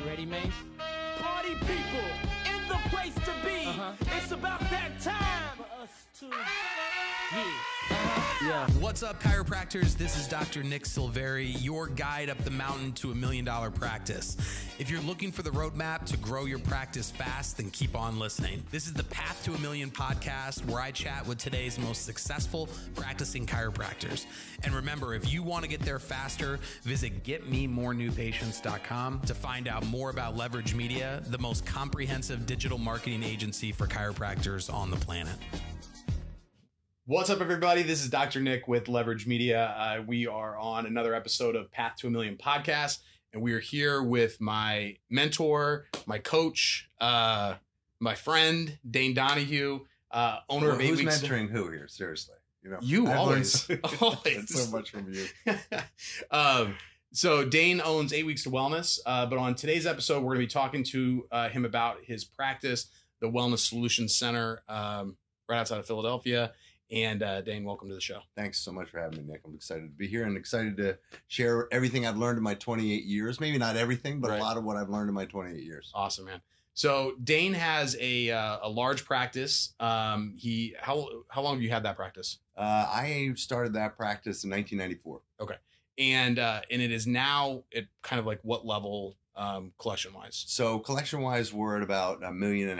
You ready, Mace? Party people in the place to be. It's about that time for us to. What's up, chiropractors? This is Dr. Nick Silveri, your guide up the mountain to $1 million practice. If you're looking for the roadmap to grow your practice fast, then keep on listening. This is the Path to a Million podcast, where I chat with today's most successful practicing chiropractors. And remember, if you want to get there faster, visit GetMeMoreNewPatients.com to find out more about Leverage Media, the most comprehensive digital marketing agency for chiropractors on the planet. What's up, everybody? This is Dr. Nick with Leverage Media. We are on another episode of Path to a Million podcast, and we are here with my mentor, my coach, my friend, Dane Donohue, owner of 8 Weeks. Who's mentoring who here? Seriously, you know, you I've always so much from you. So Dane owns 8 Weeks to Wellness, but on today's episode, we're going to be talking to him about his practice, the Wellness Solutions Center, right outside of Philadelphia. And Dane, welcome to the show. Thanks so much for having me, Nick. I'm excited to be here and excited to share everything I've learned in my 28 years. Maybe not everything, but a lot of what I've learned in my 28 years. Awesome, man. So Dane has a large practice. How long have you had that practice? I started that practice in 1994. Okay, and it is now at kind of like what level? Collection-wise. So collection-wise, we're at about 1.5 million.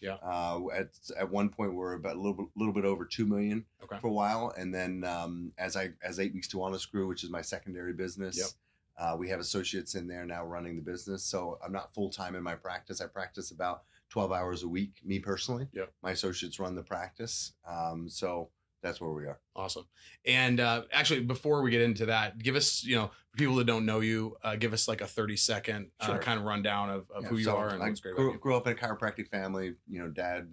Yeah. At one point, we're about a little bit over 2 million for a while, and then as 8 Weeks to Wellness grew, which is my secondary business, we have associates in there now running the business. So I'm not full-time in my practice. I practice about 12 hours a week, me personally. Yeah. My associates run the practice. So that's where we are. Awesome. And actually, before we get into that, give us, you know, for people that don't know you, give us like a 30-second kind of rundown of who you are and what's great about you. Grew up in a chiropractic family, you know, dad,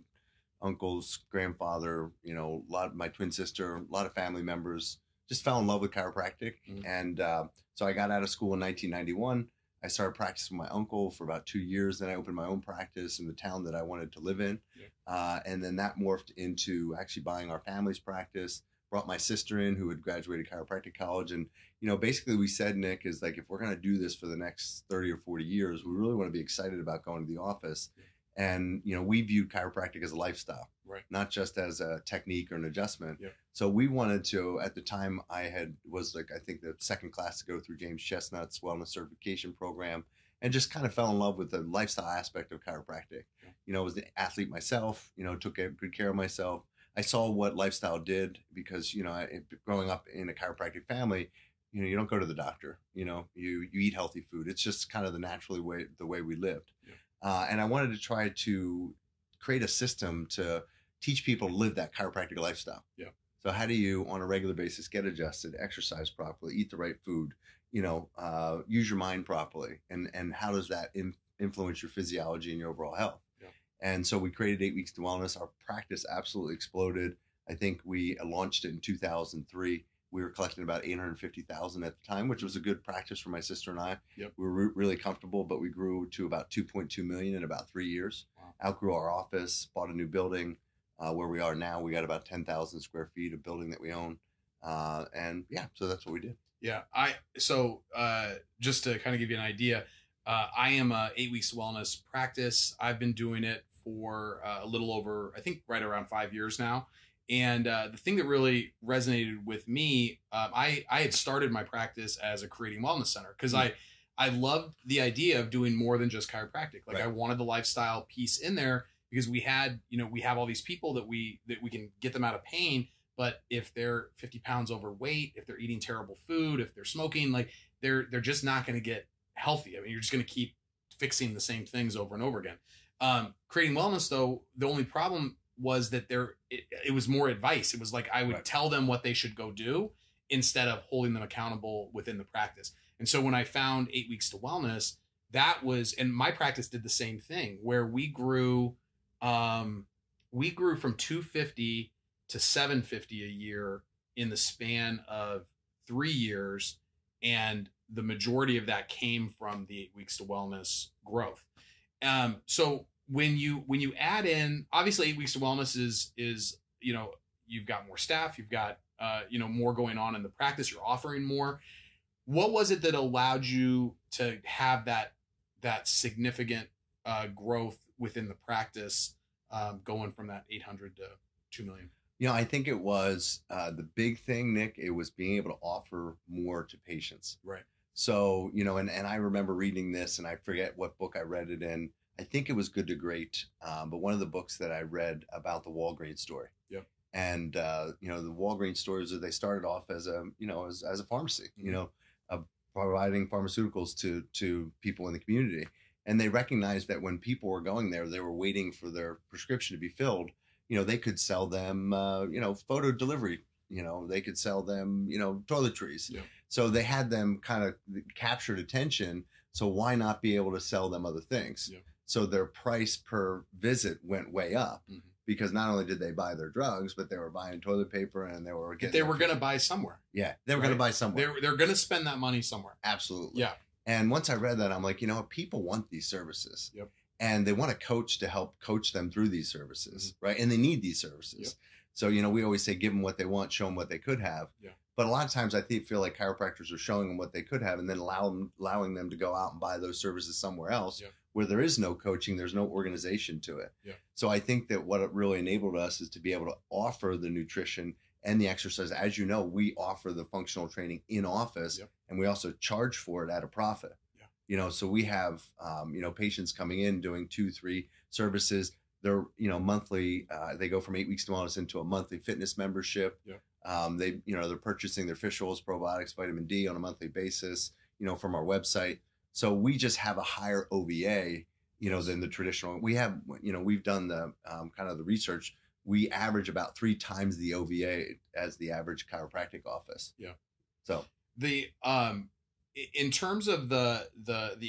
uncles, grandfather, you know, my twin sister, a lot of family members, just fell in love with chiropractic. And so I got out of school in 1991. I started practicing with my uncle for about 2 years. Then I opened my own practice in the town that I wanted to live in. And then that morphed into actually buying our family's practice, brought my sister in who had graduated chiropractic college. And, you know, basically we said, Nick, is like, if we're going to do this for the next 30 or 40 years, we really want to be excited about going to the office. And, you know, we viewed chiropractic as a lifestyle, not just as a technique or an adjustment. So we wanted to, at the time I was like, I think the second class to go through James Chestnut's wellness certification program, and just kind of fell in love with the lifestyle aspect of chiropractic. You know, I was an athlete myself, you know, took good care of myself. I saw what lifestyle did because, you know, growing up in a chiropractic family, you know, you don't go to the doctor, you know, you eat healthy food. It's just kind of the natural way, the way we lived. And I wanted to try to create a system to teach people to live that chiropractic lifestyle. So how do you, on a regular basis, get adjusted, exercise properly, eat the right food, you know, use your mind properly, and how does that influence your physiology and your overall health? And so we created 8 Weeks to Wellness. Our practice absolutely exploded. I think we launched it in 2003. We were collecting about $850,000 at the time, which was a good practice for my sister and I. We were really comfortable, but we grew to about 2.2 million in about 3 years. Outgrew our office, bought a new building where we are now. We got about 10,000 square feet of building that we own. And yeah, so that's what we did. Yeah. So just to kind of give you an idea, I am a 8 Weeks Wellness practice. I've been doing it for a little over, I think right around 5 years now. And the thing that really resonated with me, I had started my practice as a creating wellness center because I loved the idea of doing more than just chiropractic. Like I wanted the lifestyle piece in there because we had, you know, we have all these people that we can get them out of pain. But if they're 50 pounds overweight, if they're eating terrible food, if they're smoking, like they're just not going to get healthy. I mean, you're just going to keep fixing the same things over and over again. Creating wellness, though, the only problem was that it was more advice. It was like I would tell them what they should go do instead of holding them accountable within the practice. And so when I found 8 Weeks to Wellness, that was, and my practice did the same thing where we grew from 250 to 750 a year in the span of 3 years. And the majority of that came from the 8 Weeks to Wellness growth. So when you add in, obviously 8 Weeks to Wellness is, you know, you've got more staff, you've got, you know, more going on in the practice, you're offering more. What was it that allowed you to have that that significant growth within the practice, going from that 800 to 2 million? You know, I think it was the big thing, Nick, it was being able to offer more to patients. Right. So, you know, and I remember reading this, and I forget what book I read it in. I think it was Good to Great, but one of the books that I read about the Walgreens store. Yep. And, you know, the Walgreens stores, they started off as a, you know, as a pharmacy, mm-hmm. you know, providing pharmaceuticals to people in the community. And they recognized that when people were going there, they were waiting for their prescription to be filled. You know, they could sell them, you know, photo delivery, you know, they could sell them, you know, toiletries. Yeah. So they had them kind of captured attention. So why not be able to sell them other things? Yeah. So their price per visit went way up, mm-hmm. because not only did they buy their drugs, but they were buying toilet paper, and they were getting. They were going to buy somewhere. Yeah, they were right? going to buy somewhere. They're going to spend that money somewhere. Absolutely. Yeah. And once I read that, I'm like, you know, people want these services, yep. and they want a coach to help coach them through these services, mm-hmm. right? And they need these services. Yep. So, you know, we always say, give them what they want, show them what they could have. Yeah. But a lot of times I feel like chiropractors are showing them what they could have, and then allowing them to go out and buy those services somewhere else, yeah. where there is no coaching, there's no organization to it. Yeah. So I think that what it really enabled us is to be able to offer the nutrition and the exercise. As you know, we offer the functional training in office, yep. and we also charge for it at a profit. Yeah. You know, so we have, you know, patients coming in doing 2, 3 services. They're, you know, monthly, they go from 8 Weeks to Wellness into a monthly fitness membership. Yeah. They, you know, they're purchasing their fish oils, probiotics, vitamin D on a monthly basis, you know, from our website. So we just have a higher OBA, you know, than the traditional. We have, you know, we've done the kind of the research. We average about 3 times the OVA as the average chiropractic office. Yeah. So the, in terms of the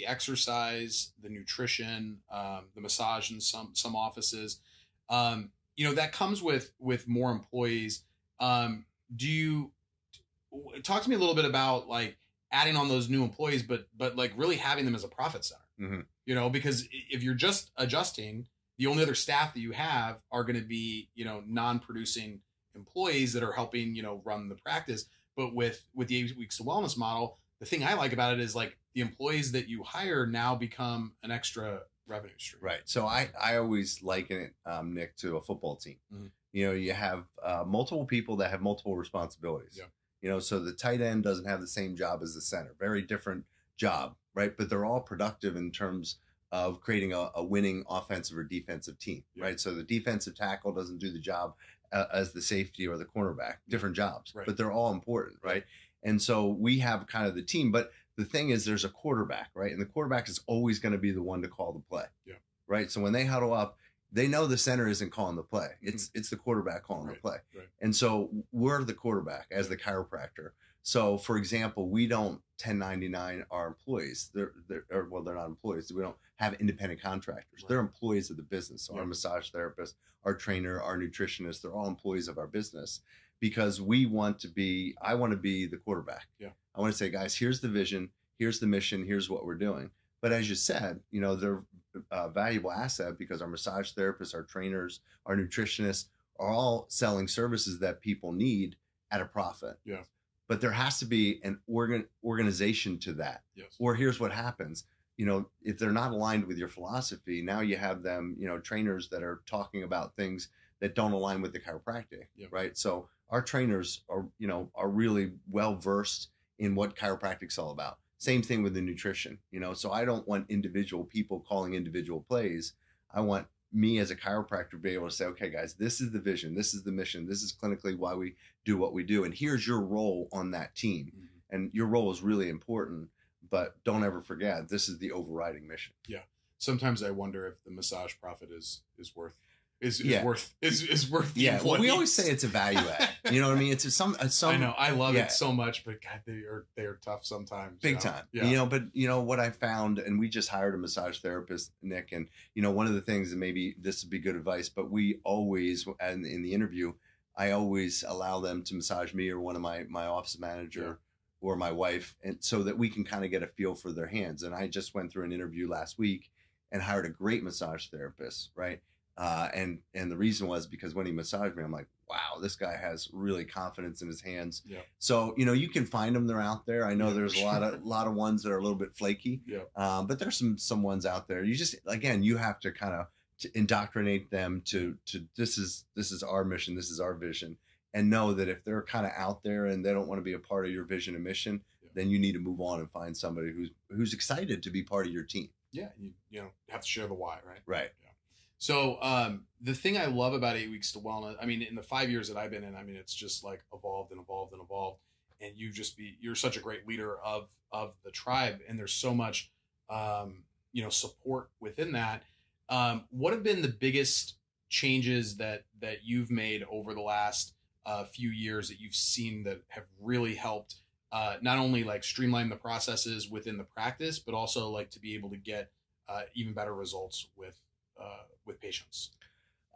exercise, the nutrition, the massage in some offices, you know, that comes with more employees. Do you talk to me a little bit about like adding on those new employees, but like really having them as a profit center, mm-hmm. you know, because if you're just adjusting, the only other staff that you have are going to be, you know, non-producing employees that are helping, you know, run the practice. But with the 8 Weeks to Wellness model, the thing I like about it is like the employees that you hire now become an extra revenue stream. Right. So I always liken it, Nick, to a football team. Mm-hmm. You know, you have multiple people that have multiple responsibilities, yeah. you know, so the tight end doesn't have the same job as the center, very different job, right? But they're all productive in terms of creating a winning offensive or defensive team, yeah. right? So the defensive tackle doesn't do the job as the safety or the cornerback, different jobs, right. but they're all important, right? And so we have kind of the team, but the thing is there's a quarterback, right? And the quarterback is always going to be the one to call the play, yeah. right? So when they huddle up, they know the center isn't calling the play. It's mm-hmm. it's the quarterback calling right, the play. Right. And so we're the quarterback as the chiropractor. So for example, we don't 1099 our employees. They're not employees. We don't have independent contractors. Right. They're employees of the business. So yeah. our massage therapist, our trainer, our nutritionist, they're all employees of our business because we want to be, I want to be the quarterback. Yeah. I want to say, guys, here's the vision, here's the mission, here's what we're doing. But as you said, you know, they're a valuable asset because our massage therapists, our trainers, our nutritionists are all selling services that people need at a profit. Yeah. But there has to be an organization to that. Yes. Or here's what happens. You know, if they're not aligned with your philosophy, now you have them, you know, trainers that are talking about things that don't align with the chiropractic, yeah. right? So our trainers are, you know, are really well-versed in what chiropractic's all about. Same thing with the nutrition, you know, so I don't want individual people calling individual plays. I want me as a chiropractor to be able to say, okay, guys, this is the vision. This is the mission. This is clinically why we do what we do. And here's your role on that team. Mm-hmm. And your role is really important, but don't ever forget, this is the overriding mission. Yeah. Sometimes I wonder if the massage profit is worth the employees. Well, we always say it's a value add. You know what I mean? It's some. I know I love yeah. it so much, but God, they are tough sometimes. Big time. Yeah. You know, but you know what I found, and we just hired a massage therapist, Nick, and you know one of the things, and maybe this would be good advice, but we always, and in the interview, I always allow them to massage me or one of my office manager yeah. or my wife, and so that we can kind of get a feel for their hands. And I just went through an interview last week and hired a great massage therapist, right? And the reason was because when he massaged me, I'm like, wow, this guy has really confidence in his hands. Yeah. So, you know, you can find them. They're out there. I know there's a lot of ones that are a little bit flaky, but there's some ones out there. You just, again, you have to kind of indoctrinate them to this is our mission. This is our vision. And know that if they're kind of out there and they don't want to be a part of your vision and mission, then you need to move on and find somebody who's excited to be part of your team. Yeah. You know, have to share the why, right? Right. Yeah. So the thing I love about 8 Weeks to Wellness, I mean, in the 5 years that I've been in, I mean, it's just like evolved and evolved and evolved. And you're such a great leader of the tribe. And there's so much, you know, support within that. What have been the biggest changes that you've made over the last few years that you've seen that have really helped not only like streamline the processes within the practice, but also like to be able to get even better results with patients?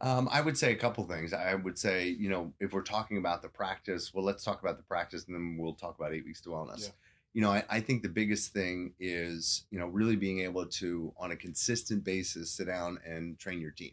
I would say a couple things. I would say, you know, if we're talking about the practice, well, let's talk about the practice and then we'll talk about 8 Weeks to Wellness. Yeah. You know, I think the biggest thing is, you know, really being able to, on a consistent basis, sit down and train your team.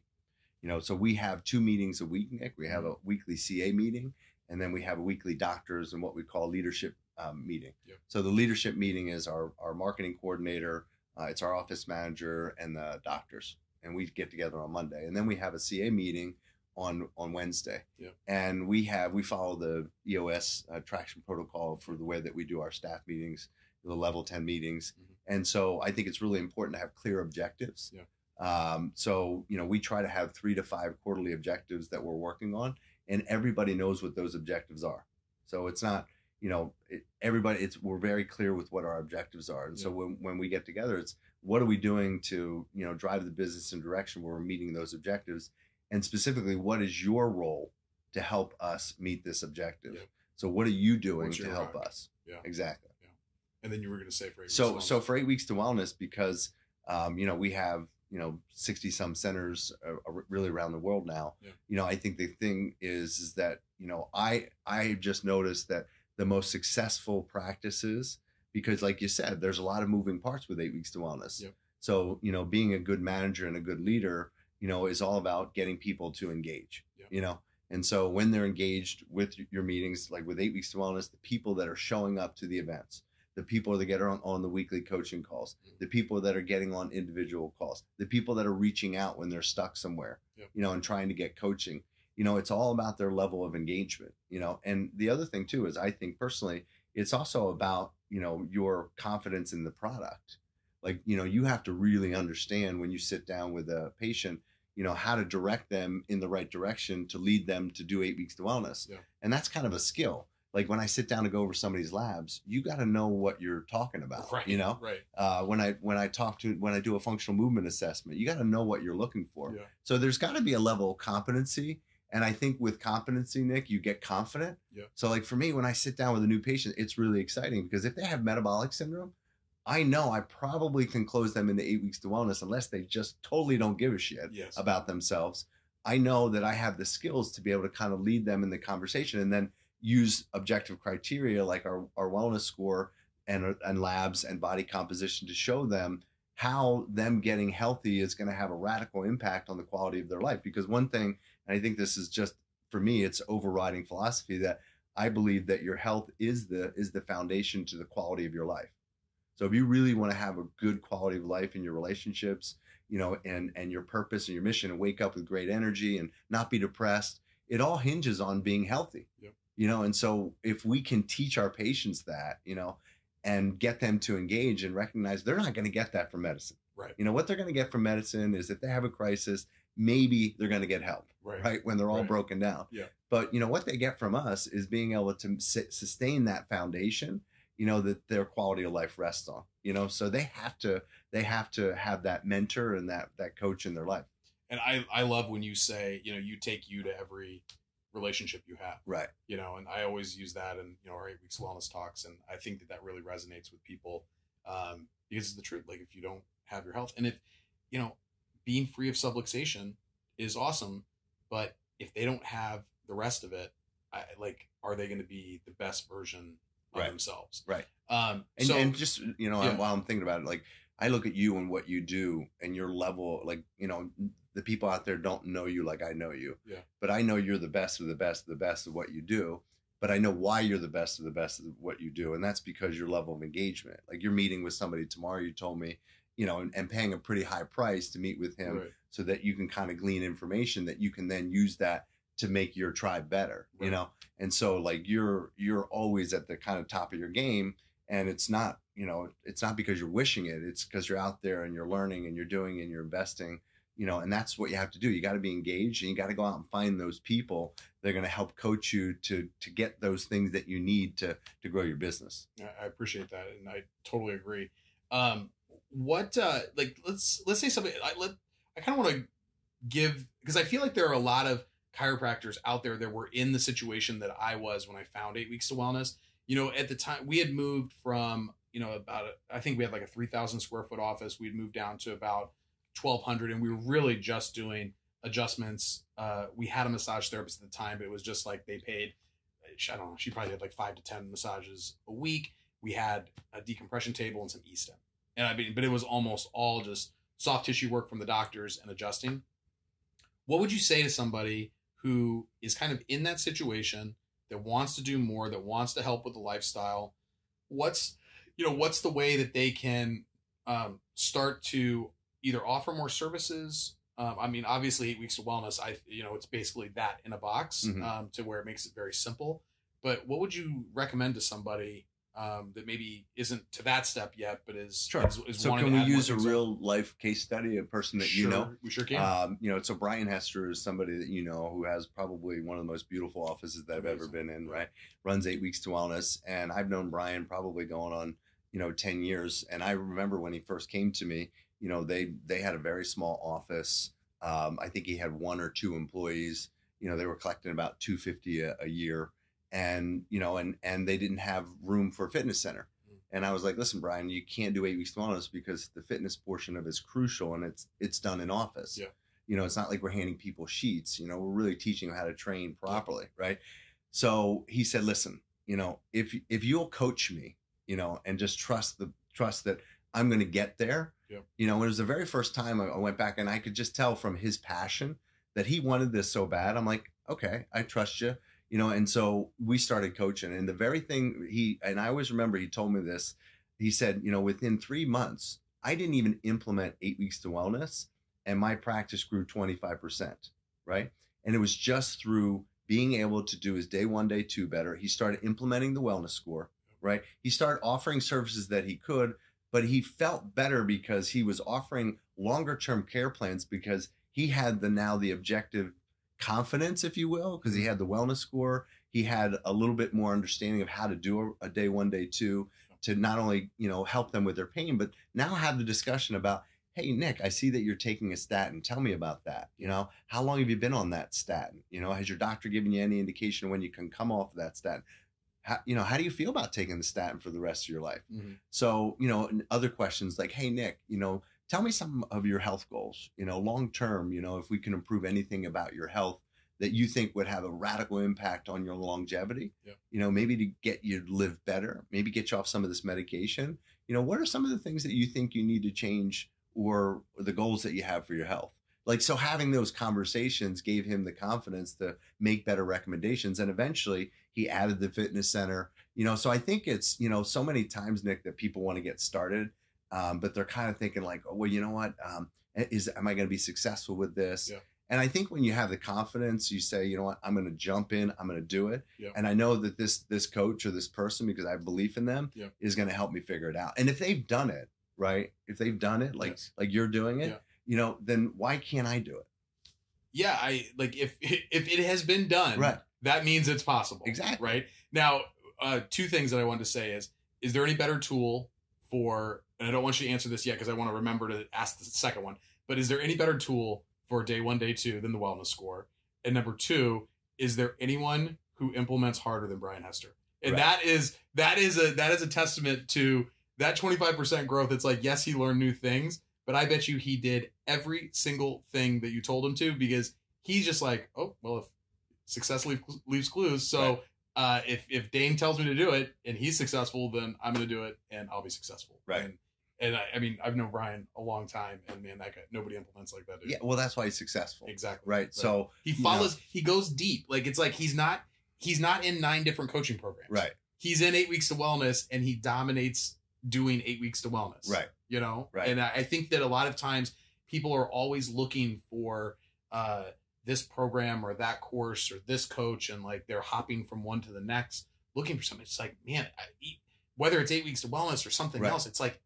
You know, so we have 2 meetings a week, Nick. We have a weekly CA meeting, and then we have a weekly doctors and what we call leadership meeting. Yep. So the leadership meeting is our marketing coordinator, it's our office manager, and the doctors. And we get together on Monday, and then we have a CA meeting on Wednesday. Yep. And we follow the EOS traction protocol for the way that we do our staff meetings, the level 10 meetings. Mm-hmm. And so I think it's really important to have clear objectives. Yeah. So, you know, we try to have 3 to 5 quarterly objectives that we're working on, and everybody knows what those objectives are. So it's not, you know, we're very clear with what our objectives are. And yeah. So when we get together, it's what are we doing to, you know, drive the business in direction where we're meeting those objectives, and specifically, what is your role to help us meet this objective? Yeah. So what are you doing to help us? Yeah, exactly. Yeah. And then you were going to say for 8 weeks. So for 8 Weeks to Wellness, because, you know, we have, you know, 60 some centers really around the world now. Yeah. You know, I think the thing is that, you know, I just noticed that the most successful practices, because like you said, there's a lot of moving parts with 8 Weeks to Wellness. Yep. So, you know, being a good manager and a good leader, you know, is all about getting people to engage, yep. You know? And so when they're engaged with your meetings, like with 8 Weeks to Wellness, the people that are showing up to the events, the people that get on the weekly coaching calls, the people that are getting on individual calls, the people that are reaching out when they're stuck somewhere, yep. You know, and trying to get coaching, you know, it's all about their level of engagement, you know? And the other thing too, is I think personally, it's also about, you know, your confidence in the product. Like, you know, you have to really understand when you sit down with a patient, you know, how to direct them in the right direction to lead them to do 8 Weeks to Wellness. Yeah. And that's kind of a skill. Like when I sit down to go over somebody's labs, you got to know what you're talking about, right, you know, right. When I do a functional movement assessment, you got to know what you're looking for. Yeah. So there's got to be a level of competency. And I think with competency, Nick, you get confident. Yeah. So like for me, when I sit down with a new patient, it's really exciting because if they have metabolic syndrome, I know I probably can close them into 8 Weeks to Wellness unless they just totally don't give a shit yes. about themselves. I know that I have the skills to be able to kind of lead them in the conversation and then use objective criteria like our wellness score and labs and body composition to show them how them getting healthy is going to have a radical impact on the quality of their life. Because one thing, and I think this is just, for me, it's overriding philosophy that I believe that your health is the foundation to the quality of your life. So if you really want to have a good quality of life in your relationships, you know, and your purpose and your mission and wake up with great energy and not be depressed, it all hinges on being healthy, yep. You know? And so if we can teach our patients that, you know, and get them to engage and recognize they're not going to get that from medicine, right? You know, what they're going to get from medicine is if they have a crisis, maybe they're going to get help, right? When they're all broken down. Yeah. But, you know, what they get from us is being able to sustain that foundation, you know, that their quality of life rests on, you know, so they have to have that mentor and that coach in their life. And I love when you say, you know, you take you to every relationship you have. Right. You know, and I always use that in, you know, our 8 Weeks Wellness talks. And I think that really resonates with people because it's the truth. Like if you don't have your health and if, you know, being free of subluxation is awesome, but if they don't have the rest of it, are they going to be the best version of themselves? Right. And just, you know, while I'm thinking about it, like I look at you and what you do and your level, like, you know, the people out there don't know you like I know you. Yeah. But I know you're the best of the best of the best of what you do. But I know why you're the best of the best of what you do. And that's because your level of engagement. Like you're meeting with somebody tomorrow, you told me, you know, and paying a pretty high price to meet with him, right, so that you can kind of glean information that you can then use that to make your tribe better, right, you know? And so like you're always at the kind of top of your game, and it's not, you know, it's not because you're wishing it, it's because you're out there and you're learning and you're doing and you're investing, you know, and that's what you have to do. You got to be engaged, and you got to go out and find those people that are going to help coach you to get those things that you need to grow your business. I appreciate that. And I totally agree. Let's say something, I kind of want to give, because I feel like there are a lot of chiropractors out there that were in the situation that I was when I found 8 Weeks to Wellness. You know, at the time we had moved from, you know, I think we had like a 3,000 square foot office. We'd moved down to about 1,200, and we were really just doing adjustments. We had a massage therapist at the time, but it was just like they paid, I don't know, she probably had like 5 to 10 massages a week. We had a decompression table and some e-stem. And I mean, but it was almost all just soft tissue work from the doctors and adjusting. What would you say to somebody who is kind of in that situation, that wants to do more, that wants to help with the lifestyle? What's the way that they can start to either offer more services? I mean, obviously 8 Weeks to Wellness, it's basically that in a box, mm-hmm, to where it makes it very simple. But what would you recommend to somebody that maybe isn't to that step yet, but is, sure, is so wanting to. So can we use a real life case study, a person that, sure, you know? We sure can. So Brian Hester is somebody that you know who has probably one of the most beautiful offices that I've ever been in, right? Runs 8 Weeks to Wellness. And I've known Brian probably going on, 10 years. And I remember when he first came to me, they had a very small office. I think he had 1 or 2 employees. They were collecting about $250 a year. And, and they didn't have room for a fitness center. And I was like, listen, Brian, you can't do 8 Weeks to Wellness because the fitness portion of it is crucial, and it's done in office. Yeah. It's not like we're handing people sheets, we're really teaching them how to train properly. Right. So he said, listen, if you'll coach me, and just trust that I'm going to get there. Yeah. It was the very first time I went back, and I could just tell from his passion that he wanted this so bad. I'm like, okay, I trust you. And so we started coaching, and the very thing and I always remember he told me this, he said, within 3 months, I didn't even implement 8 Weeks to Wellness, and my practice grew 25%, right? And it was just through being able to do his day 1, day 2 better. He started implementing the wellness score, right? He started offering services that he could, but he felt better because he was offering longer term care plans, because he had the objective confidence, if you will, because he had the wellness score. He had a little bit more understanding of how to do a day 1, day 2 to not only, help them with their pain, but now have the discussion about, hey, Nick, I see that you're taking a statin. Tell me about that. How long have you been on that statin? Has your doctor given you any indication when you can come off of that statin? How do you feel about taking the statin for the rest of your life? Mm-hmm. So, and other questions like, hey, Nick, tell me some of your health goals, long-term, if we can improve anything about your health that you think would have a radical impact on your longevity, yeah, maybe to get you to live better, maybe get you off some of this medication. What are some of the things that you think you need to change, or the goals that you have for your health? Like, so having those conversations gave him the confidence to make better recommendations. And eventually he added the fitness center, so I think it's, so many times, Nick, that people want to get started. But they're kind of thinking like, oh, well, am I going to be successful with this? Yeah. And I think when you have the confidence, you say, I'm going to jump in, I'm going to do it. Yeah. And I know that this coach or this person, because I have belief in them, yeah, is going to help me figure it out. And if they've done it, right? If they've done it, like, yes, like you're doing it, yeah, then why can't I do it? Yeah. If it has been done, right, that means it's possible. Exactly. Right. Now, 2 things that I wanted to say is there any better tool for, and I don't want you to answer this yet because I want to remember to ask the second one, but is there any better tool for day 1, day 2 than the wellness score? And number 2, is there anyone who implements harder than Brian Hester? And right, that is a testament to that 25% growth. It's like, yes, he learned new things, but I bet you he did every single thing that you told him to, because he's just like, oh, well, if success leaves clues. So right, if Dane tells me to do it and he's successful, then I'm going to do it and I'll be successful. Right. And And I mean, I've known Brian a long time, and man, that guy, nobody implements like that, dude. Yeah, well, that's why he's successful. Exactly. Right. So he follows, he goes deep. Like, it's like, he's not in 9 different coaching programs. Right. He's in 8 Weeks to Wellness, and he dominates doing 8 Weeks to Wellness. Right. You know? Right. And I think that a lot of times people are always looking for this program or that course or this coach, and like they're hopping from one to the next looking for something. It's like, man, whether it's 8 Weeks to Wellness or something else, it's like,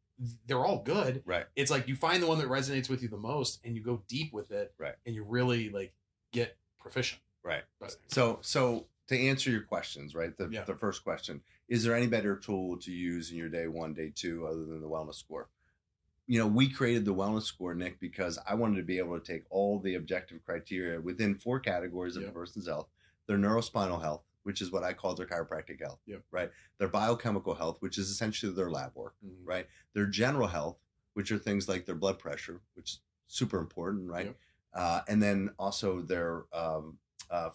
they're all good. Right. It's like you find the one that resonates with you the most and you go deep with it. Right. And you really like get proficient. Right. So to answer your questions, right? The first question, is there any better tool to use in your day 1, day 2, other than the wellness score? You know, we created the wellness score, Nick, because I wanted to be able to take all the objective criteria within 4 categories of a person's health: their neurospinal health, which is what I call their chiropractic health, right? Their biochemical health, which is essentially their lab work, right? Their general health, which are things like their blood pressure, which is super important, right? And then also their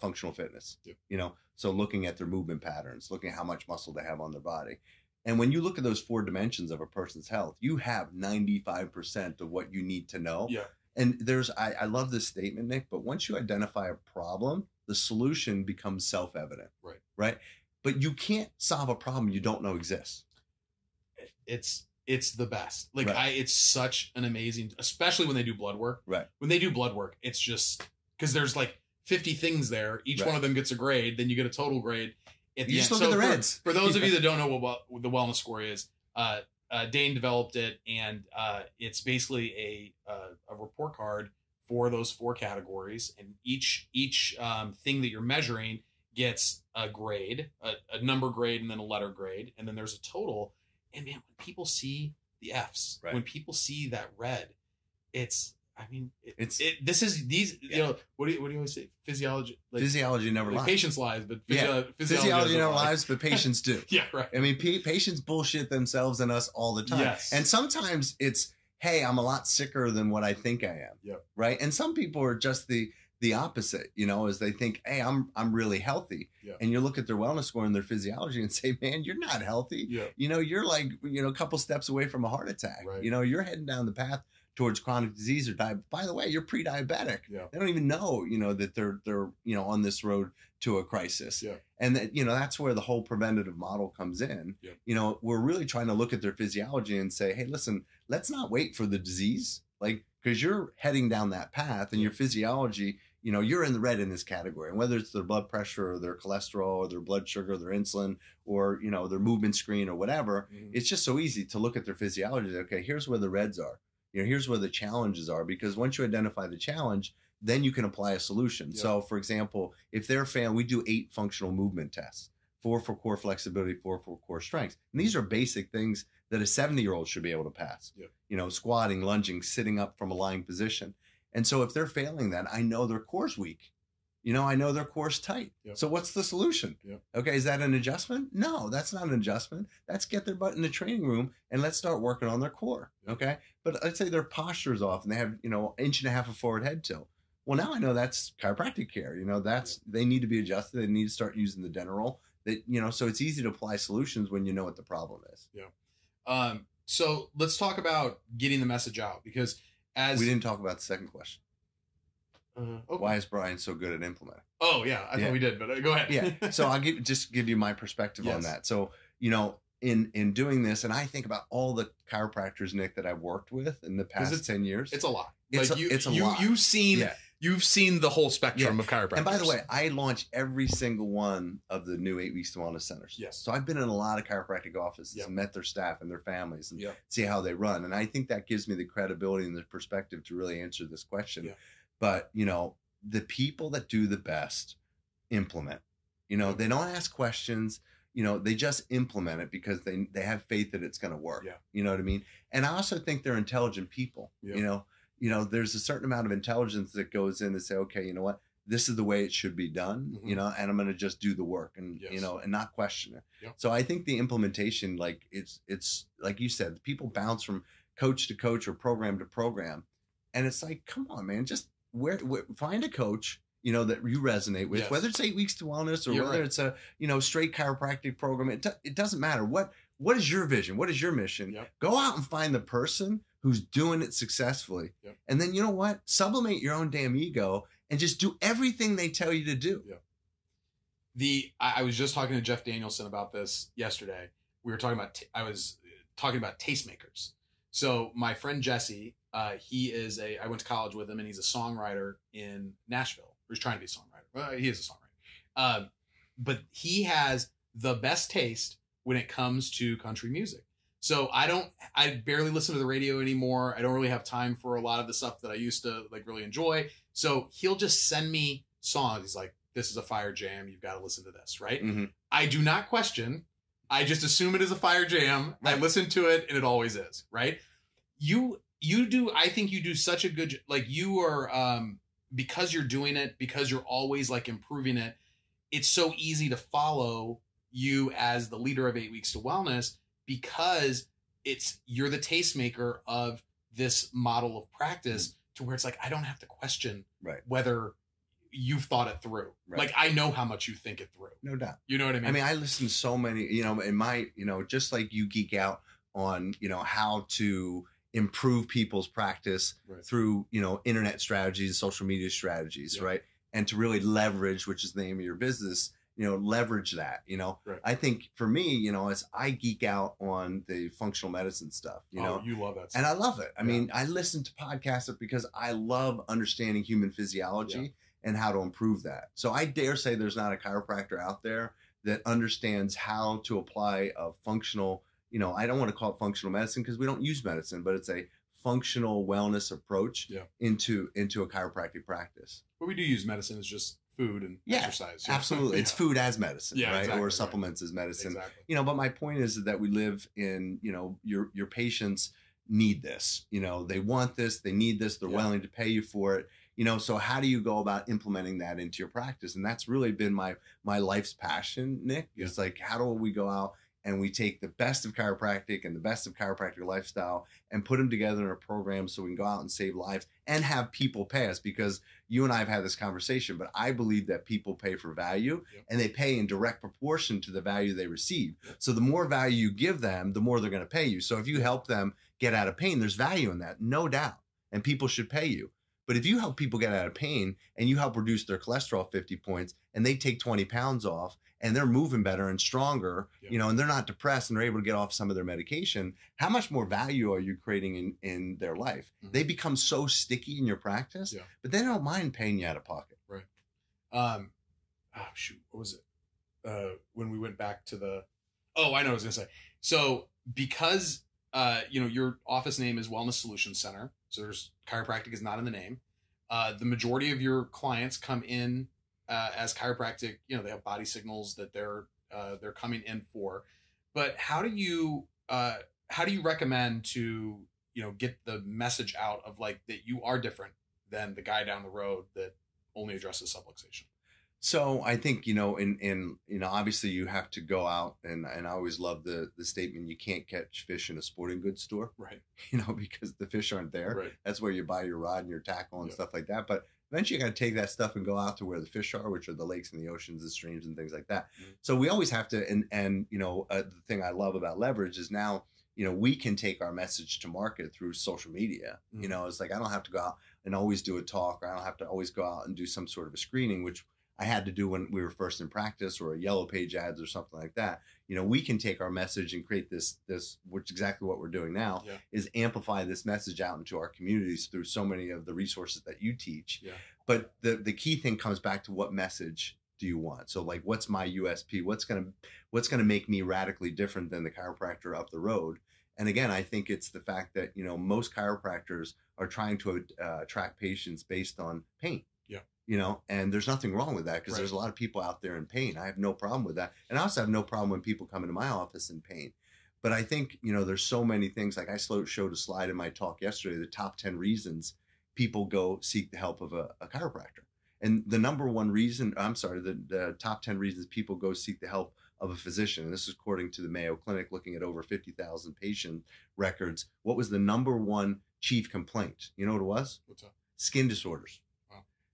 functional fitness, you know? So looking at their movement patterns, looking at how much muscle they have on their body. And when you look at those 4 dimensions of a person's health, you have 95% of what you need to know. Yeah. And there's, I love this statement, Nick, but once you identify a problem, the solution becomes self-evident, right? But you can't solve a problem you don't know exists. It's the best. Like it's such an amazing, especially when they do blood work, when they do blood work, it's just, cause there's like 50 things there. Each one of them gets a grade. Then you get a total grade at the end. Just look at the reds. For those of you that don't know what the wellness score is, Dane developed it, and it's basically a report card for those 4 categories, and each thing that you're measuring gets a grade, a number grade, and then a letter grade, and then there's a total. And man, when people see the F's, when people see that red, it's, I mean, you know, what do you always say? Physiology never lies. Patience lies, but physiology never lies, but patients do. Yeah, right. I mean, patients bullshit themselves and us all the time. Yes. And sometimes it's, hey, I'm a lot sicker than what I think I am. Yep. Right. And some people are just the opposite, you know, is they think, hey, I'm really healthy. Yep. And you look at their wellness score and their physiology and say, man, you're not healthy. Yep. You know, you're like, you know, a couple steps away from a heart attack. Right. You know, you're heading down the path towards chronic disease or diabetes. By the way, you're pre-diabetic. Yeah. They don't even know, you know, that they're, you know, on this road to a crisis. Yeah. And that, you know, that's where the whole preventative model comes in. Yeah. You know, we're really trying to look at their physiology and say, hey, listen, let's not wait for the disease. Like, cause you're heading down that path, and your physiology, you know, you're in the red in this category. And whether it's their blood pressure or their cholesterol or their blood sugar, their insulin, or, you know, their movement screen or whatever, it's just so easy to look at their physiology. Okay, here's where the reds are. You know, here's where the challenges are, because once you identify the challenge, then you can apply a solution. Yep. So for example, if they're failing, we do 8 functional movement tests, 4 for core flexibility, 4 for core strength. And these are basic things that a 70-year-old should be able to pass, you know, squatting, lunging, sitting up from a lying position. And so if they're failing that, I know their core's weak. You know, I know their core's tight. Yep. So what's the solution? Yep. Okay, is that an adjustment? No, that's not an adjustment. Let's get their butt in the training room and let's start working on their core, okay? But let's say their posture's off and they have, you know, 1.5 inches of forward head tilt. Well, now I know that's chiropractic care. You know, that's, they need to be adjusted. They need to start using the dental roll. That, you know, so it's easy to apply solutions when you know what the problem is. Yeah. So let's talk about getting the message out, because as... We didn't talk about the second question. Okay. Why is Brian so good at implementing? Oh yeah, I thought we did, but go ahead. So I'll just give you my perspective on that. So, you know, in doing this, and I think about all the chiropractors, Nick, that I've worked with in the past 10 years. It's a lot. It's like a lot. You've seen the whole spectrum of chiropractors. And by the way, I launch every single one of the new 8 Weeks to Wellness centers. Yes. So I've been in a lot of chiropractic offices, and met their staff and their families, and see how they run. And I think that gives me the credibility and the perspective to really answer this question. Yeah. But, you know, the people that do the best implement, you know, they don't ask questions, you know, they just implement it because they have faith that it's going to work. Yeah. You know what I mean? And I also think they're intelligent people, you know, there's a certain amount of intelligence that goes in to say, okay, you know what, this is the way it should be done, you know, and I'm going to just do the work and, you know, and not question it. Yeah. So I think the implementation, like it's like you said, people bounce from coach to coach or program to program. And it's like, come on, man, just where find a coach, you know, that you resonate with, whether it's 8 Weeks to Wellness or whether it's a, you know, straight chiropractic program, it doesn't matter. What what is your vision? What is your mission? Yep. Go out and find the person who's doing it successfully. Yep. And then, you know what? Sublimate your own damn ego and just do everything they tell you to do. Yep. I was just talking to Jeff Danielson about this yesterday. We were talking about, I was talking about tastemakers. So my friend Jesse, I went to college with him, and he's a songwriter in Nashville. He's trying to be a songwriter. Well, he is a songwriter. But he has the best taste when it comes to country music. So I barely listen to the radio anymore. I don't really have time for a lot of the stuff that I used to like really enjoy. So he'll just send me songs. He's like, this is a fire jam. You've got to listen to this, right? Mm-hmm. I do not question. I just assume it is a fire jam. Right. I listen to it, and it always is, right? You do. I think you do such a good, like, you are, because you're doing it, because you're always like improving it. It's so easy to follow you as the leader of 8 Weeks to Wellness, because you're the tastemaker of this model of practice, to where it's like, I don't have to question whether you've thought it through. Right. Like, I know how much you think it through. No doubt. You know what I mean? I mean, I listen to so many, just like you geek out on, how to improve people's practice through, internet strategies, social media strategies, right? And to really leverage, which is the name of your business, leverage that, I think for me, as I geek out on the functional medicine stuff, you love that stuff. And I love it. I mean, I listen to podcasts because I love understanding human physiology and how to improve that. So I dare say there's not a chiropractor out there that understands how to apply a functional, I don't want to call it functional medicine because we don't use medicine, but it's a functional wellness approach into a chiropractic practice. What we do use medicine is just food and exercise. Absolutely. It's food as medicine, right? Exactly, or supplements as medicine. Exactly. But my point is that we live in, your patients need this, they want this, they need this, they're willing to pay you for it. So how do you go about implementing that into your practice? And that's really been my life's passion, Nick. It's like, how do we go out and we take the best of chiropractic and the best of chiropractic lifestyle and put them together in a program so we can go out and save lives and have people pay us? Because you and I have had this conversation, but I believe that people pay for value and they pay in direct proportion to the value they receive. So the more value you give them, the more they're going to pay you. So if you help them get out of pain, there's value in that, no doubt. And people should pay you. But if you help people get out of pain and you help reduce their cholesterol 50 points and they take 20 pounds off and they're moving better and stronger, and they're not depressed and they're able to get off some of their medication, how much more value are you creating in their life? Mm-hmm. They become so sticky in your practice, but they don't mind paying you out of pocket. Right. What was it? When we went back to I know what I was going to say. So because, your office name is Wellness Solutions Center. So there's chiropractic is not in the name. The majority of your clients come in as chiropractic. They have body signals that they're coming in for. But how do you recommend to get the message out of like that you are different than the guy down the road that only addresses subluxation? So I think obviously you have to go out and I always love the statement, you can't catch fish in a sporting goods store, right? Because the fish aren't there. Right. That's where you buy your rod and your tackle and stuff like that. But eventually you got to take that stuff and go out to where the fish are, which are the lakes and the oceans and streams and things like that. Mm-hmm. So we always have to the thing I love about Leverage is now we can take our message to market through social media. Mm-hmm. It's like I don't have to go out and always do a talk, or I don't have to always go out and do some sort of a screening, which I had to do when we were first in practice, or a yellow page ads or something like that. We can take our message and create this, which is exactly what we're doing now, is amplify this message out into our communities through so many of the resources that you teach. Yeah. But the key thing comes back to, what message do you want? So like, what's my USP? What's gonna make me radically different than the chiropractor up the road? And again, I think it's the fact that, most chiropractors are trying to attract patients based on pain. And there's nothing wrong with that, because there's a lot of people out there in pain. I have no problem with that. And I also have no problem when people come into my office in pain. But I think, there's so many things. Like I showed a slide in my talk yesterday, the top 10 reasons people go seek the help of a chiropractor. And the number one reason, the top 10 reasons people go seek the help of a physician. And this is according to the Mayo Clinic, looking at over 50,000 patient records. What was the number one chief complaint? You know what it was? What's that? Skin disorders.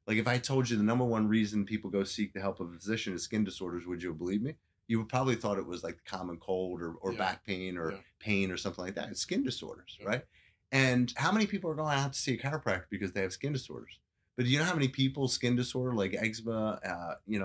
Like if I told you the number one reason people go seek the help of a physician is skin disorders, would you believe me? you probably thought it was like the common cold or back pain or pain or something like that. It's skin disorders, right? And how many people are going out to see a chiropractor because they have skin disorders? But do you know how many people's skin disorder, like eczema,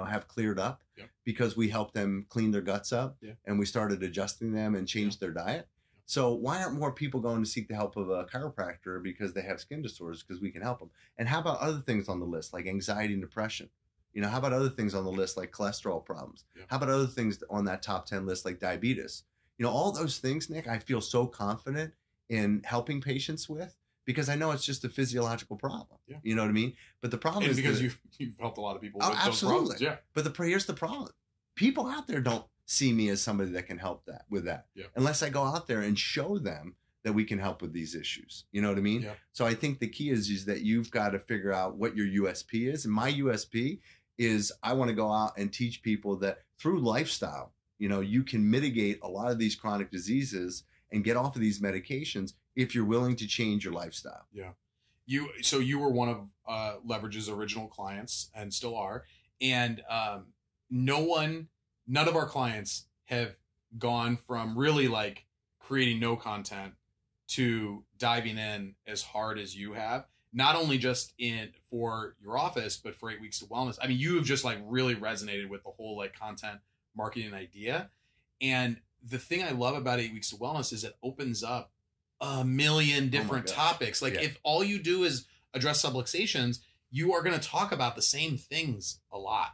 have cleared up because we helped them clean their guts up and we started adjusting them and changed their diet? So why aren't more people going to seek the help of a chiropractor because they have skin disorders, because we can help them? And how about other things on the list like anxiety and depression? You know, how about other things on the list like cholesterol problems? How about other things on that top 10 list like diabetes? You know, all those things, Nick, I feel so confident in helping patients with, because I know it's just a physiological problem. You know what I mean? But the problem is because you've helped a lot of people with those problems. But here's the problem. People out there don't see me as somebody that can help that with that, unless I go out there and show them that we can help with these issues. You know what I mean? So I think the key is that you've got to figure out what your USP is. And my USP is I want to go out and teach people that through lifestyle, you know, you can mitigate a lot of these chronic diseases and get off of these medications if you're willing to change your lifestyle. So you were one of Leverage's original clients and still are. And none of our clients have gone from really like creating no content to diving in as hard as you have, not only just for your office, but for 8 Weeks to Wellness. I mean, you have just like really resonated with the whole like content marketing idea. And the thing I love about 8 Weeks to Wellness is it opens up a million different topics. Like if all you do is address subluxations, you are going to talk about the same things a lot.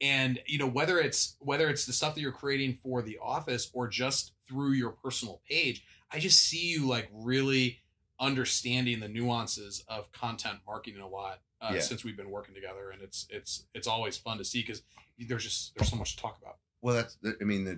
And you know, whether it's the stuff that you're creating for the office or just through your personal page, I just see you like really understanding the nuances of content marketing a lot since we've been working together. And it's always fun to see because there's so much to talk about. Well,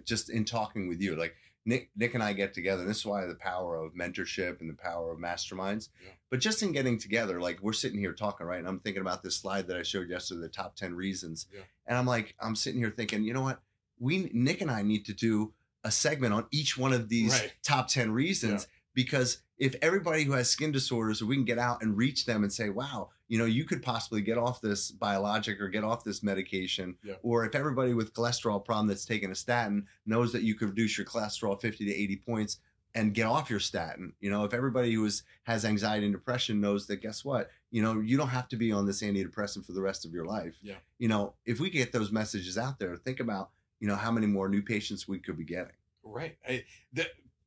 just in talking with you, like Nick and I get together, and this is why the power of mentorship and the power of masterminds. But just in getting together, like we're sitting here talking, right? And I'm thinking about this slide that I showed yesterday, the top 10 reasons. And I'm sitting here thinking, you know what? Nick and I need to do a segment on each one of these top 10 reasons, because if everybody who has skin disorders, we can get out and reach them and say, wow, you know, you could possibly get off this biologic or get off this medication. Or if everybody with cholesterol problem that's taking a statin knows that you could reduce your cholesterol 50 to 80 points and get off your statin. You know, if everybody who has anxiety and depression knows that, guess what? You know, you don't have to be on this antidepressant for the rest of your life. You know, if we get those messages out there, think about, you know, how many more new patients we could be getting.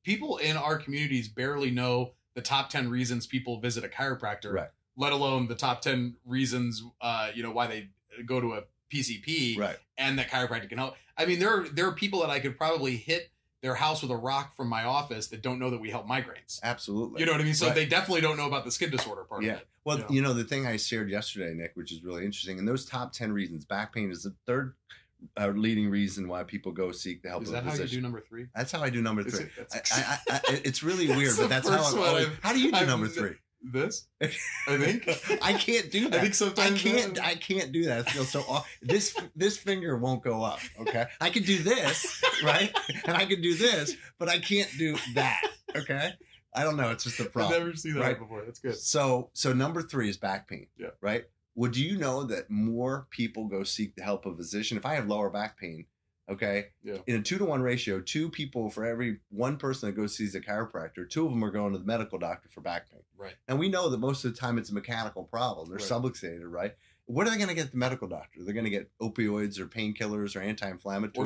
People in our communities barely know the top 10 reasons people visit a chiropractor, let alone the top 10 reasons, why they go to a PCP and that chiropractic can help. I mean, there are people that I could probably hit their house with a rock from my office that don't know that we help migraines. You know what I mean? So they definitely don't know about the skin disorder part of it. Well, you know, the thing I shared yesterday, Nick, which is really interesting, and those top 10 reasons, back pain is the third leading reason why people go seek the help of a physician. Is that how you do number three? That's how I do number three. It's really weird, but that's how I'm always, how do you do number three? This? I think. I can't do that. I think sometimes I can't do that. I feel so off. This finger won't go up, okay? I could do this, right? And I could do this, but I can't do that, okay? I don't know. It's just a problem. I've never seen that before. That's good. So number three is back pain, right? Well, do you know that more people go seek the help of a physician? If I have lower back pain, okay, in a 2-to-1 ratio, two people for every one person that goes sees a chiropractor, two of them are going to the medical doctor for back pain. And we know that most of the time it's a mechanical problem. They're subluxated, right? What are they going to get at the medical doctor? They're going to get opioids or painkillers or anti-inflammatories.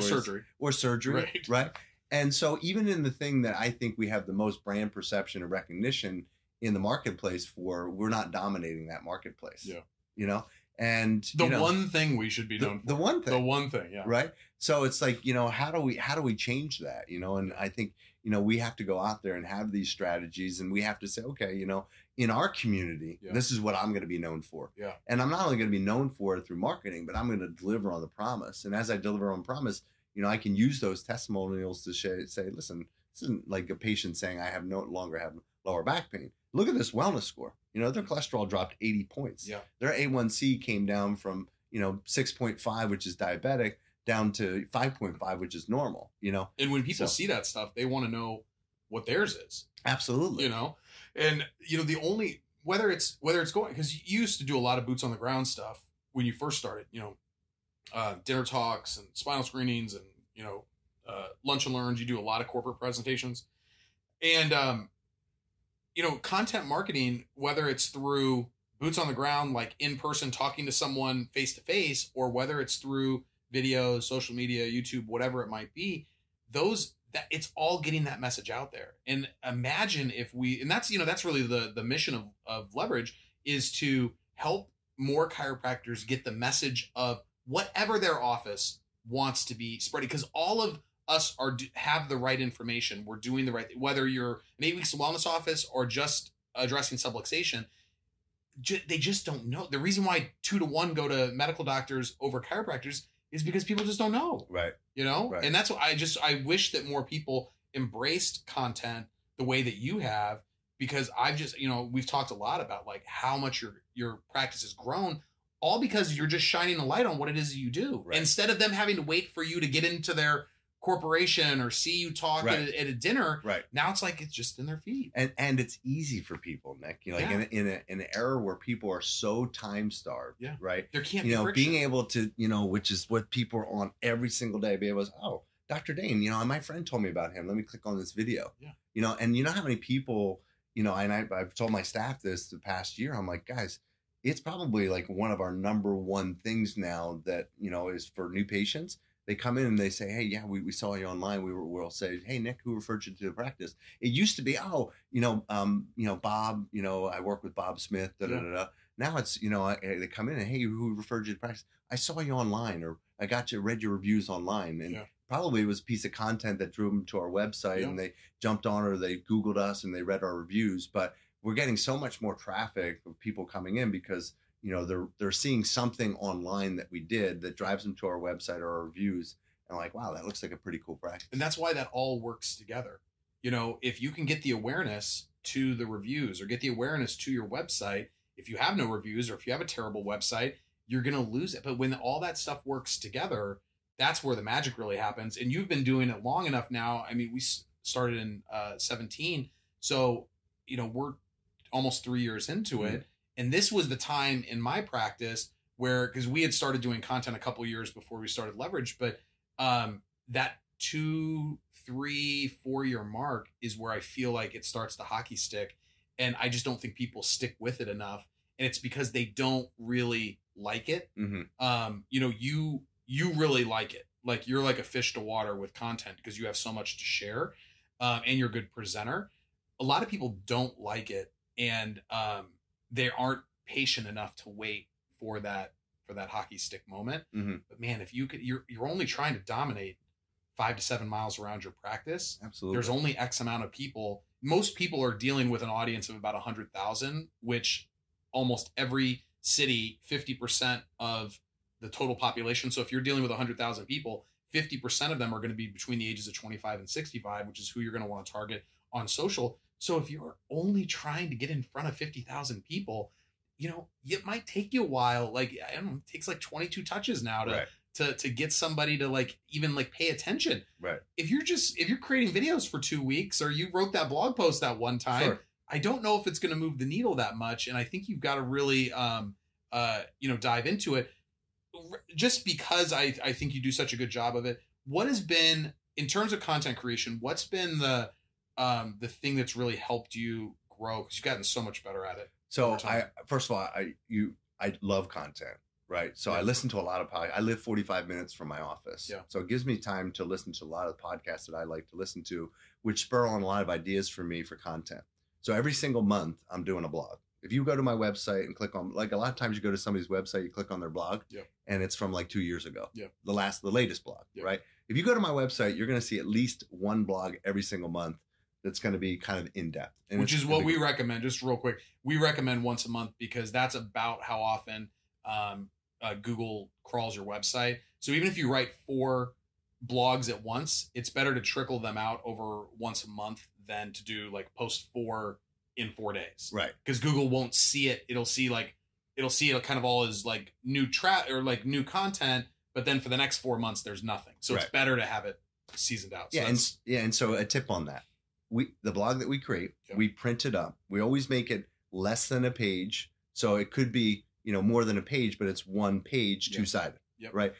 Or surgery, right? And so even in the thing that I think we have the most brand perception and recognition in the marketplace for, we're not dominating that marketplace. You know, and the one thing we should be known for. The one thing. Right. So it's like, you know, how do we change that? You know, and I think, you know, we have to go out there and have these strategies, and we have to say, okay, you know, in our community, this is what I'm going to be known for. And I'm not only going to be known for it through marketing, but I'm going to deliver on the promise. And as I deliver on promise, you know, I can use those testimonials to say, listen, this isn't like a patient saying I have no longer have lower back pain. Look at this wellness score. You know, their cholesterol dropped 80 points. Their A1C came down from, you know, 6.5, which is diabetic, down to 5.5, which is normal, you know. And when people see that stuff, they want to know what theirs is. You know, and, you know, the only, whether it's going, because you used to do a lot of boots on the ground stuff when you first started, you know, dinner talks and spinal screenings and, you know, lunch and learns. You do a lot of corporate presentations, and content marketing, whether it's through boots on the ground, like in person talking to someone face to face, or whether it's through videos, social media, YouTube, whatever it might be, that it's all getting that message out there. And imagine if we, and that's, that's really the mission of Leverage, is to help more chiropractors get the message of whatever their office wants to be spreading, because all of us have the right information. We're doing the right thing. Whether you're an 8 Weeks to Wellness office or just addressing subluxation, they just don't know. The reason why 2 to 1 go to medical doctors over chiropractors is because people just don't know. Right. Right. And that's what I wish that more people embraced content the way that you have, because I've just, we've talked a lot about like how much your practice has grown, all because you're just shining a light on what it is you do. Right. Instead of them having to wait for you to get into their corporation or see you talk right. at a dinner. Right. Now it's like, it's just in their feed. And it's easy for people, Nick, in an era where people are so time starved, yeah. right? There can't be friction. Being able to, which is what people are on every single day, be able to, oh, Dr. Dane, my friend told me about him. Let me click on this video, yeah. And you know how many people, and I've told my staff this the past year, I'm like, guys, it's probably like one of our number one things now that, is for new patients. They come in and they say, hey, yeah, we saw you online. We'll say, hey, Nick, who referred you to the practice? It used to be, oh, Bob, I work with Bob Smith, da, da, da, da. Now it's, they come in and, hey, who referred you to practice? I saw you online, or I read your reviews online. And yeah. probably it was a piece of content that drew them to our website yeah. and they jumped on, or they Googled us and they read our reviews. But we're getting so much more traffic of people coming in because they're seeing something online that we did that drives them to our website or our reviews, and like, wow, that looks like a pretty cool practice. And that's why that all works together. If you can get the awareness to the reviews or get the awareness to your website, if you have no reviews or if you have a terrible website, you're going to lose it. But when all that stuff works together, that's where the magic really happens. And you've been doing it long enough now. I mean, we started in 17. So, we're almost 3 years into it. Mm-hmm. And this was the time in my practice where, because we had started doing content a couple of years before we started Leverage, but that 2, 3, 4 year mark is where I feel like it starts to hockey stick. And I just don't think people stick with it enough. And it's because they don't really like it. Mm-hmm. You really like it. Like you're like a fish to water with content because you have so much to share and you're a good presenter. A lot of people don't like it. And, they aren't patient enough to wait for that hockey stick moment. Mm-hmm. But man, if you could, you're only trying to dominate 5 to 7 miles around your practice. Absolutely. There's only X amount of people. Most people are dealing with an audience of about 100,000, which almost every city, 50% of the total population. So if you're dealing with 100,000 people, 50% of them are going to be between the ages of 25 and 65, which is who you're going to want to target on social. So if you're only trying to get in front of 50,000 people, it might take you a while. Like, I don't know, it takes like 22 touches now to get somebody to like, even like pay attention. Right. If you're creating videos for 2 weeks, or you wrote that blog post that one time, sure. I don't know if it's going to move the needle that much. And I think you've got to really, dive into it, just because I think you do such a good job of it. What has been, in terms of content creation, what's been the thing that's really helped you grow, because you've gotten so much better at it? So I love content, right? So yeah. I listen to a lot of podcasts. I live 45 minutes from my office. Yeah. So it gives me time to listen to a lot of podcasts that I like to listen to, which spur on a lot of ideas for me for content. So every single month I'm doing a blog. If you go to my website and click on, like a lot of times you go to somebody's website, you click on their blog yeah. and it's from like 2 years ago, yeah. the latest blog, yeah. right? If you go to my website, you're going to see at least one blog every single month that's going to be kind of in-depth. Which is what we recommend, just real quick. We recommend once a month, because that's about how often Google crawls your website. So even if you write 4 blogs at once, it's better to trickle them out over once a month than to do like post 4 in 4 days. Right. Because Google won't see it. It'll see it kind of all as like new content, but then for the next 4 months, there's nothing. So It's better to have it seasoned out. So and so a tip on that. The blog that we create, okay. we print it up. We always make it less than a page. So it could be, more than a page, but it's one page, yep. two-sided, yep. right?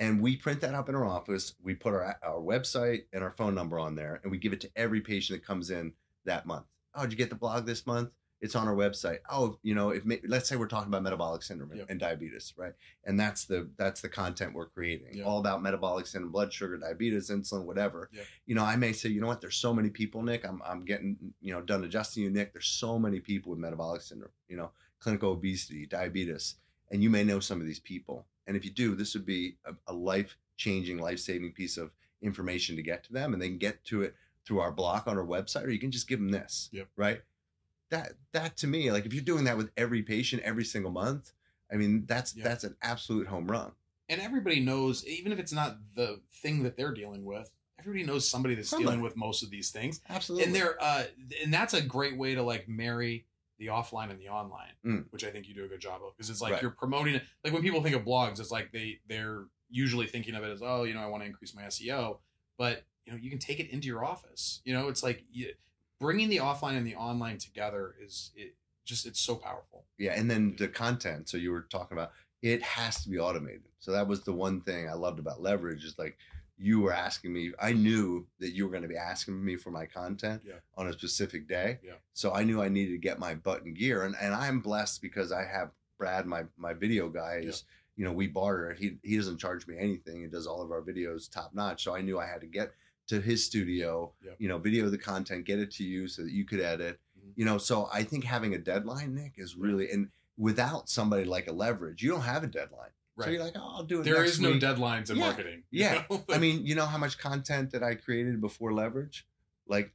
And we print that up in our office. We put our website and our phone number on there, and we give it to every patient that comes in that month. Oh, did you get the blog this month? It's on our website. Oh, you know, if let's say we're talking about metabolic syndrome and diabetes, right? And that's the content we're creating, all about metabolic syndrome, blood sugar, diabetes, insulin, whatever. Yeah. You know, I may say, you know what? There's so many people, Nick. I'm getting, you know, done adjusting you, Nick. There's so many people with metabolic syndrome, you know, clinical obesity, diabetes, and you may know some of these people. And if you do, this would be a life-changing, life-saving piece of information to get to them, and they can get to it through our block on our website, or you can just give them this, right? That to me, like if you're doing that with every patient every single month, I mean, that's an absolute home run. And everybody knows, even if it's not the thing that they're dealing with, everybody knows somebody that's dealing with most of these things. Absolutely. And they're, and that's a great way to like marry the offline and the online, which I think you do a good job of, because it's like you're promoting it. Like when people think of blogs, it's like they're usually thinking of it as, oh, you know, I want to increase my SEO, but you know, you can take it into your office. You know, it's like bringing the offline and the online together is so powerful. Yeah. And then the content. So you were talking about, it has to be automated. So that was the one thing I loved about Leverage is like, you were asking me, I knew that you were going to be asking me for my content on a specific day. Yeah. So I knew I needed to get my butt in gear. And I'm blessed because I have Brad, my video guy, is, you know, we barter. He doesn't charge me anything. He does all of our videos top notch. So I knew I had to get to his studio, you know, video the content, get it to you so that you could edit. You know, so I think having a deadline, Nick, is really, and without somebody like a Leverage, you don't have a deadline. Right. So you're like, oh, I'll do it. There is no deadlines in marketing. Yeah. I mean, you know how much content that I created before Leverage? Like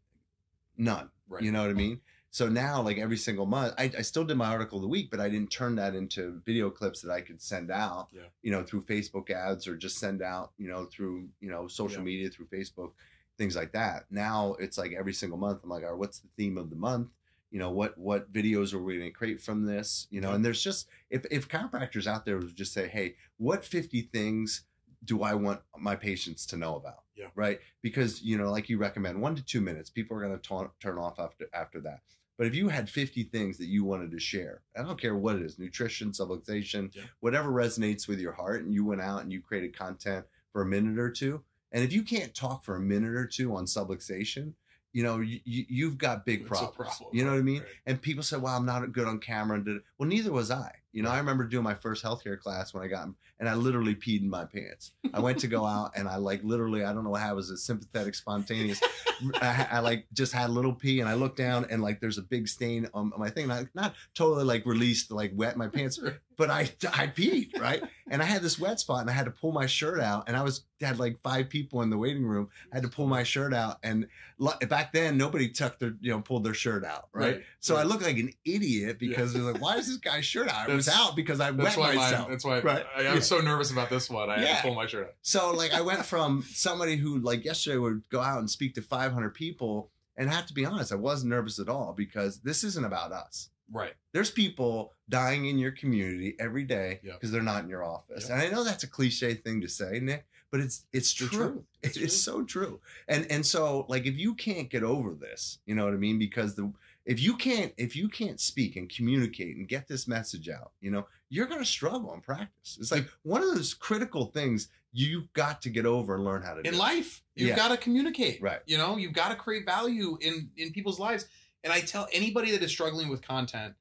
none. Right. You know what I mean? So now like every single month, I still did my article of the week, but I didn't turn that into video clips that I could send out, you know, through Facebook ads or just send out, you know, through, you know, social media, through Facebook, things like that. Now it's like every single month, I'm like, all right, what's the theme of the month? You know, what videos are we going to create from this? You know, and there's just, if chiropractors out there would just say, hey, what 50 things do I want my patients to know about? Yeah. Right. Because, you know, like you recommend 1 to 2 minutes, people are going to turn off after that. But if you had 50 things that you wanted to share, I don't care what it is, nutrition, supplementation, whatever resonates with your heart, and you went out and you created content for a minute or two. And if you can't talk for a minute or two on subluxation, you know, you've got big problems. You know what I mean? Right. And people say, well, I'm not good on camera. Well, neither was I. You know, I remember doing my first healthcare class when I got, and I literally peed in my pants. I went to go out and I like literally, I don't know how it was a sympathetic, spontaneous. I like just had a little pee and I looked down and like there's a big stain on my thing. And I not totally like released, like wet my pants, but I peed, right? And I had this wet spot and I had to pull my shirt out, and I had like 5 people in the waiting room. I had to pull my shirt out, and back then nobody tucked their, you know, pulled their shirt out, right? So I looked like an idiot because they're like, why is this guy's shirt out? Out because I wet myself. That's why I was so nervous about this one. I had to pull my shirt out. So like I went from somebody who like yesterday would go out and speak to 500 people, and I have to be honest, I wasn't nervous at all because this isn't about us. Right. There's people dying in your community every day because they're not in your office. And I know that's a cliche thing to say, Nick, but it's true. It's so true. And so like if you can't get over this, you know what I mean? Because if you can't speak and communicate and get this message out, you know, you're going to struggle in practice. It's like one of those critical things you've got to get over and learn how to do. In life, you've got to communicate, right? You know, you've got to create value in people's lives. And I tell anybody that is struggling with content,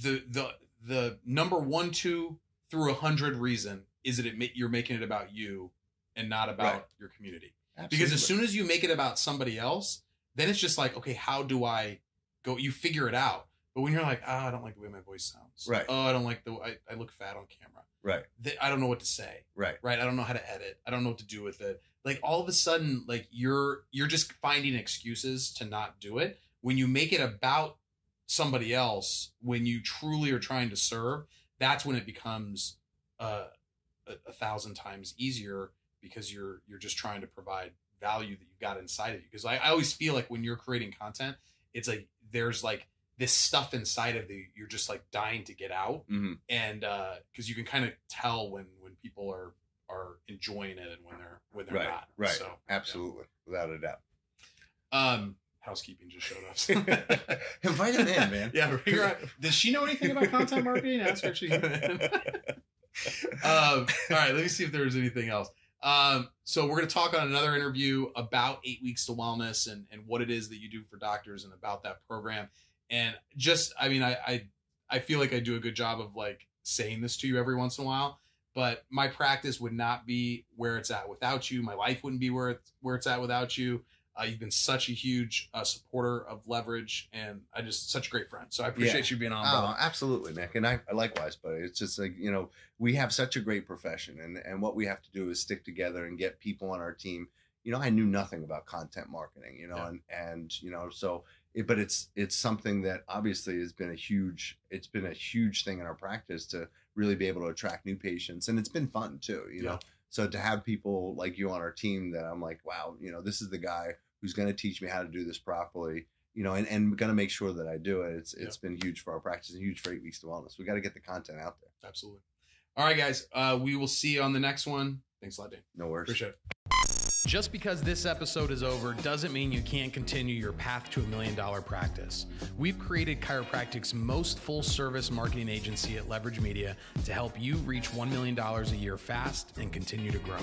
the number 1, 2 through 100 reason is that you're making it about you and not about your community. Absolutely. Because as soon as you make it about somebody else, then it's just like, okay, how do I go? You figure it out. But when you're like, oh, I don't like the way my voice sounds. Right. Oh, I don't like I look fat on camera. Right. I don't know what to say. Right. Right. I don't know how to edit. I don't know what to do with it. Like all of a sudden, like you're just finding excuses to not do it. When you make it about somebody else, when you truly are trying to serve, that's when it becomes 1,000 times easier, because you're just trying to provide value that you've got inside of you. Because I always feel like when you're creating content, it's like there's like this stuff inside of you you're just like dying to get out. And because you can kind of tell when people are enjoying it and when they're not. Right. So, absolutely. Yeah. Without a doubt. Housekeeping just showed up. Invite him in, man. Yeah. Figure out, does she know anything about content marketing? Ask her if she's in. All right, let me see if there was anything else. So we're going to talk on another interview about 8 Weeks to Wellness and what it is that you do for doctors and about that program. And just, I mean, I feel like I do a good job of like saying this to you every once in a while, but my practice would not be where it's at without you. My life wouldn't be where it's at without you. You've been such a huge supporter of Leverage, and I just such a great friend. So I appreciate you being on. Oh, absolutely, Nick. And I likewise, but it's just like, you know, we have such a great profession, and what we have to do is stick together and get people on our team. You know, I knew nothing about content marketing, you know, yeah. and, you know, so it, but it's something that obviously has been a huge thing in our practice to really be able to attract new patients. And it's been fun too, you yeah. know, so to have people like you on our team that I'm like, wow, you know, this is the guy who's going to teach me how to do this properly, you know, and going to make sure that I do it. It's been huge for our practice and huge for 8 Weeks to Wellness. We got to get the content out there. Absolutely. All right, guys. We will see you on the next one. Thanks a lot, Dane. No worries. Appreciate it. Just because this episode is over doesn't mean you can't continue your path to $1 million practice. We've created chiropractic's most full-service marketing agency at Leverage Media to help you reach $1 million a year fast and continue to grow.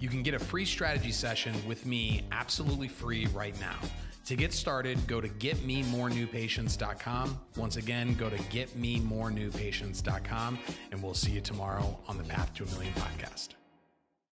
You can get a free strategy session with me absolutely free right now. To get started, go to GetMeMoreNewPatients.com. Once again, go to GetMeMoreNewPatients.com, and we'll see you tomorrow on the Path to a Million podcast.